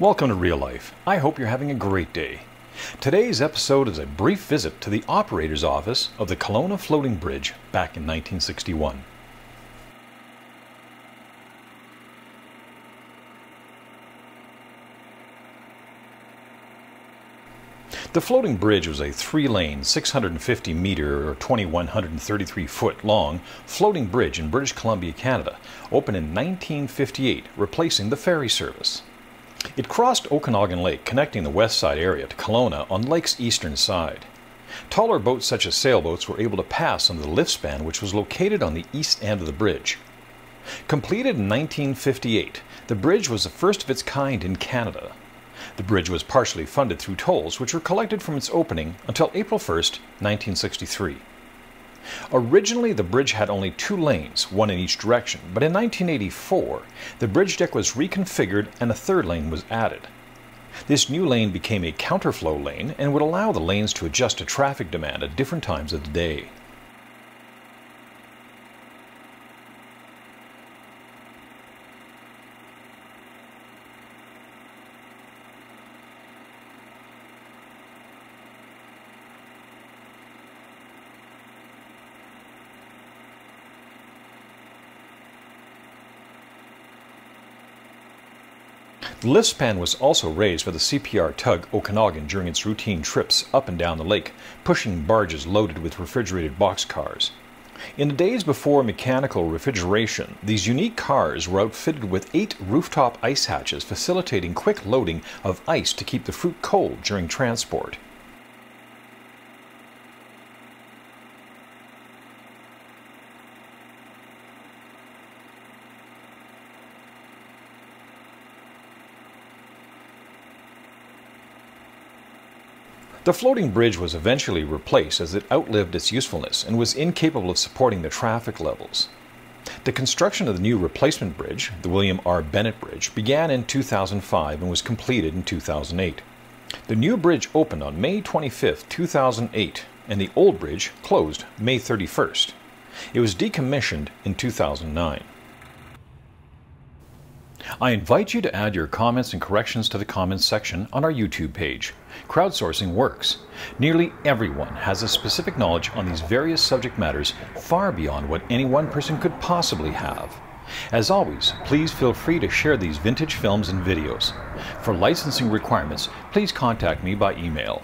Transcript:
Welcome to Real Life. I hope you're having a great day. Today's episode is a brief visit to the operator's office of the Kelowna Floating Bridge back in 1961. The floating bridge was a three-lane, 650-meter or 2,133-foot long floating bridge in British Columbia, Canada, opened in 1958, replacing the ferry service. It crossed Okanagan Lake, connecting the west side area to Kelowna on Lake's eastern side. Taller boats such as sailboats were able to pass under the lift span, which was located on the east end of the bridge. Completed in 1958, the bridge was the first of its kind in Canada. The bridge was partially funded through tolls, which were collected from its opening until April 1, 1963. Originally, the bridge had only two lanes, one in each direction, but in 1984, the bridge deck was reconfigured and a third lane was added. This new lane became a counterflow lane and would allow the lanes to adjust to traffic demand at different times of the day. The lift span was also raised for the CPR tug Okanagan during its routine trips up and down the lake, pushing barges loaded with refrigerated boxcars. In the days before mechanical refrigeration, these unique cars were outfitted with 8 rooftop ice hatches, facilitating quick loading of ice to keep the fruit cold during transport. The floating bridge was eventually replaced as it outlived its usefulness and was incapable of supporting the traffic levels. The construction of the new replacement bridge, the William R. Bennett Bridge, began in 2005 and was completed in 2008. The new bridge opened on May 25, 2008, and the old bridge closed May 31st. It was decommissioned in 2009. I invite you to add your comments and corrections to the comments section on our YouTube page. Crowdsourcing works. Nearly everyone has a specific knowledge on these various subject matters far beyond what any one person could possibly have. As always, please feel free to share these vintage films and videos. For licensing requirements, please contact me by email.